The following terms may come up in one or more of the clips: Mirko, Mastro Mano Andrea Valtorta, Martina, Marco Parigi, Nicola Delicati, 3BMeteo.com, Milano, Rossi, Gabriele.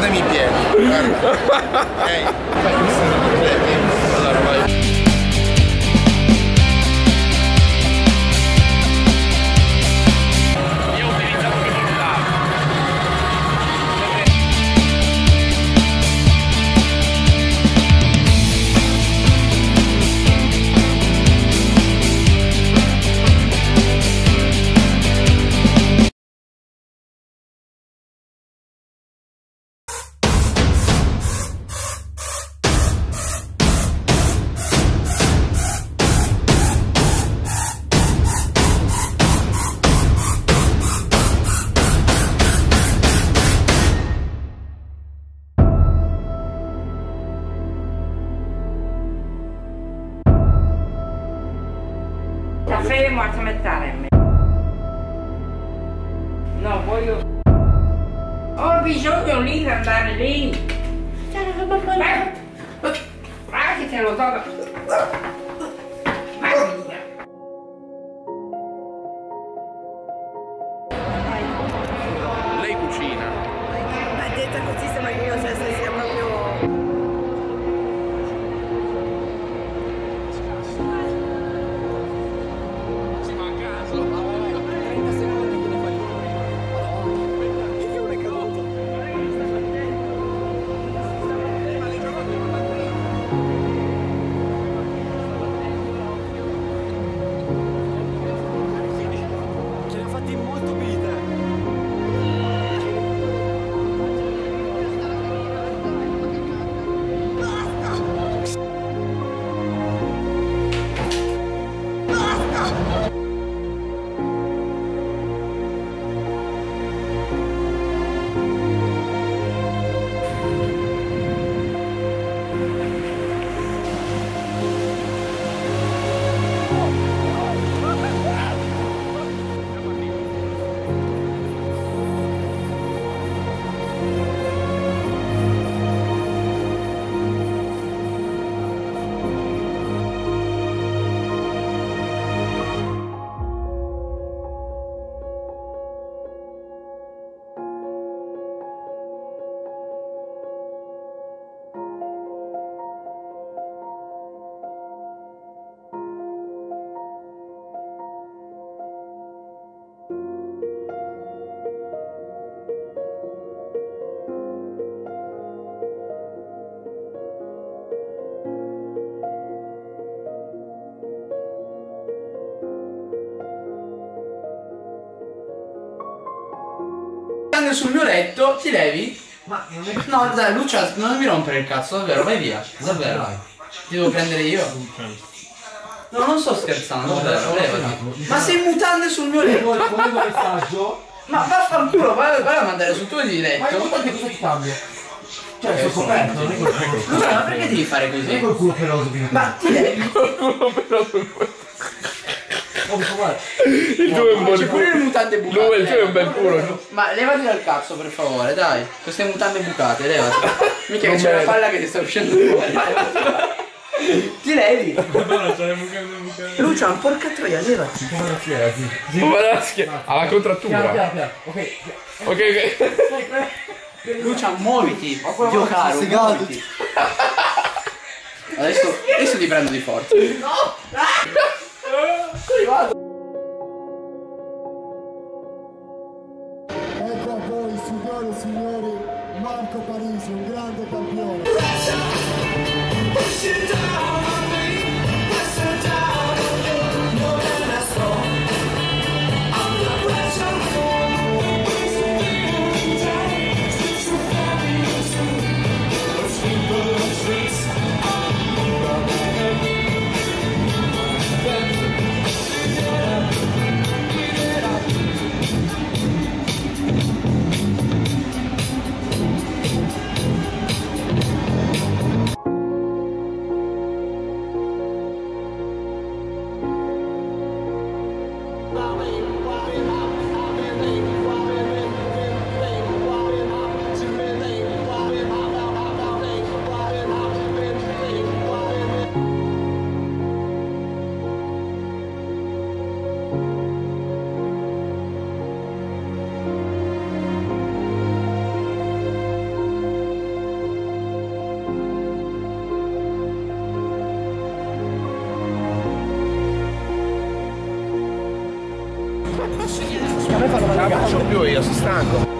guardami i piedi, guarda. Okay. Allora vai. Caffè mortamettale. No, voglio... Ho bisogno lì di andare lì. Ma che te lo do... Martina. Lei cucina. Ma detta così sembra che io sia proprio... Sul mio letto ti levi? Ma non è... No dai Lucia, non mi rompere il cazzo, davvero, vai via, davvero. Ti devo prendere io? No, non sto scherzando, davvero, levati. Ma sei mutande sul mio letto? Ma vaffanculo, vai a mandare sul tuo di letto. Ma che cosa ti cambio? Cioè sono coperto, non è col culo peloso. Ma perché devi fare così? Non è col culo peloso. Ma ti levi? Col culo peloso. Il tuo è un buon culo. Il tuo è un bel culo. Ma levati dal cazzo per favore, dai. Queste mutande bucate, levati. Mica che c'è una palla che ti sta uscendo fuori. Ti levi. Lucia, porca troia, levati. Alla contrattura. Ok, ok. Lucia, muoviti. Dio caro, muoviti. Adesso ti prendo di forza. No! Ecco a voi, signore e signori, Marco Parigi, un grande campione. We'll be right back. più, io sono stanco.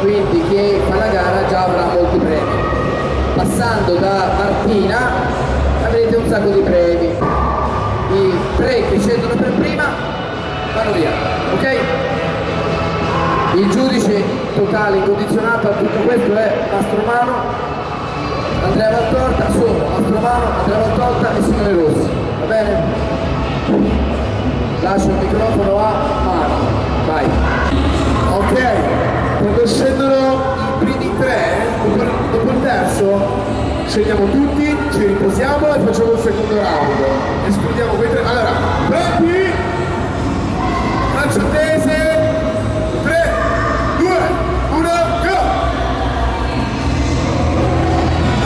Quindi chi fa la gara già avrà molti premi, passando da Martina avrete un sacco di premi. I tre che scendono per prima vanno via, ok? Il giudice totale incondizionato a tutto questo è Mastro Mano Andrea Valtorta, sono Mastro Mano Andrea Valtorta e signore Rossi, va bene? Lascio il microfono a Mano, vai. Ok, quando scendono i primi tre, dopo il terzo, scendiamo tutti, ci riposiamo e facciamo il secondo round. Escludiamo quei tre. Allora, pronti? Lancio a tese. 3, 2, 1, go!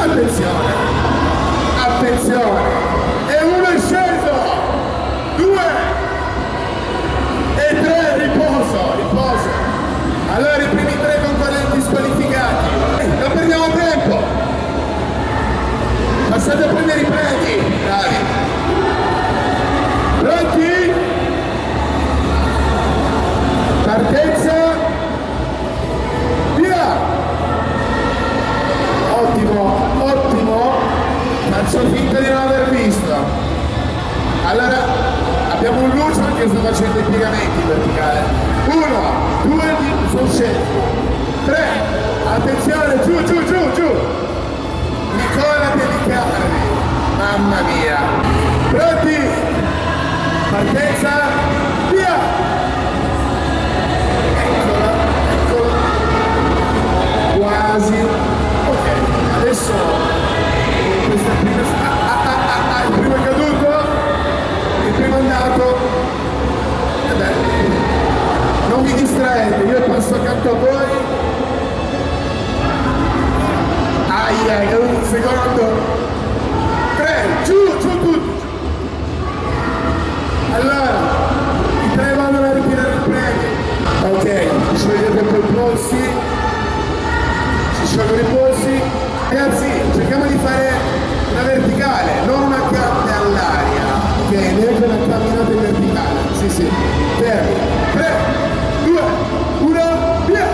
Attenzione! Attenzione! E uno è sceso! 2 e 3, riposo, riposo. Allora i primi tre concorrenti squalificati, non perdiamo tempo, passate a prendere i premi, bravi, pronti, partenza, via, ottimo, ottimo, faccio finta di non aver visto. Allora abbiamo un lucio che sta facendo i piegamenti verticali. 1, 2, sono sceso. 3, Attenzione, giù, giù, giù, giù. Nicola Delicati. Mamma mia. Pronti? Partenza. Via. Eccola, eccola. Quasi. Ok, adesso questa prima il primo è caduto. Il primo è andato. Vabbè. Non vi distraete, io passo accanto a voi. Aia, è caduto il secondo. 3, giù, giù tutti. Allora, i tre vanno a ritirare il premio. Ok, ci vedete un po' i polsi. Ci sciolgono i polsi. Ragazzi, cerchiamo di fare una verticale, non una camminata all'aria. Ok, neanche una camminata in verticale. Sì, sì. Fermi. 3, 2, 1, via.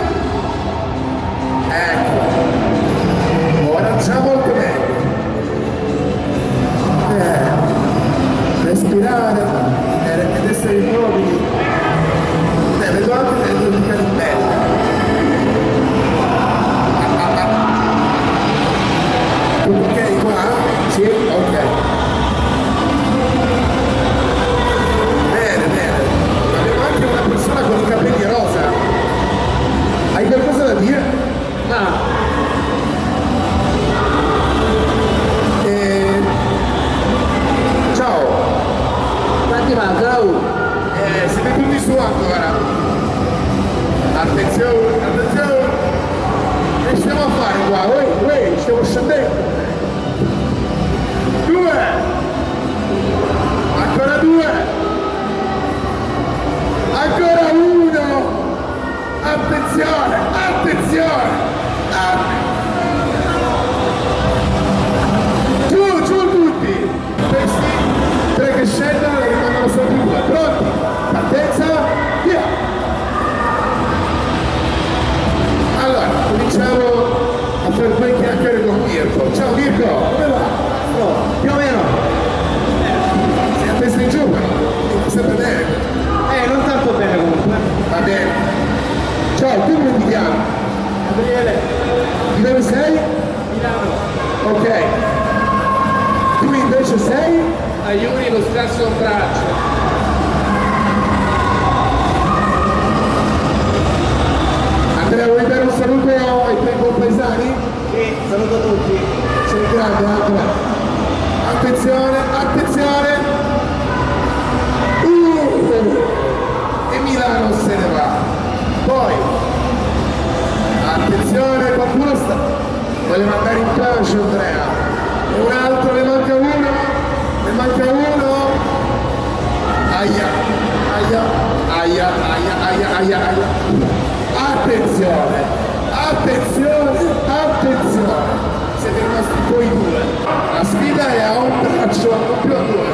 Ecco. Già molto meglio. Respirare ed essere immobili. Vedo anche le due di cappello. Ok, qua? Sì, ok. Bene, bene. Abbiamo anche una persona con i capelli rosa. Hai qualcosa da dire? No. Siete tutti su ancora. Attenzione, attenzione. Che stiamo a fare qua? Uè, stiamo scendendo. 2. Ancora 2. Ancora 1. Attenzione, attenzione. Giù, giù tutti. Questi tre che scendono e rimangono solo due. Pronti? Partenza, via! Allora, cominciamo a fare un po' di chiacchiere con Mirko. Ciao Mirko, come va? No, più o meno. Sei a testa in giù, però. Non sempre bene. Non tanto bene comunque. Va bene. Ciao, tu come ti chiami? Gabriele. Di dove sei? Milano. Ok. Tu invece sei? Aiuri lo stesso braccio. Vuoi dare un saluto ai tuoi compaesani? Sì, saluto a tutti. Sei grande, attenzione, attenzione. E Milano se ne va. Poi, attenzione, qualcuno sta. Voleva andare in pace Andrea. E un altro, ne manca uno. Ne manca uno. Aia, aia, aia, aia, aia, aia. Attenzione, attenzione, attenzione, siete rimasti voi due, la sfida è a un braccio, non più a due,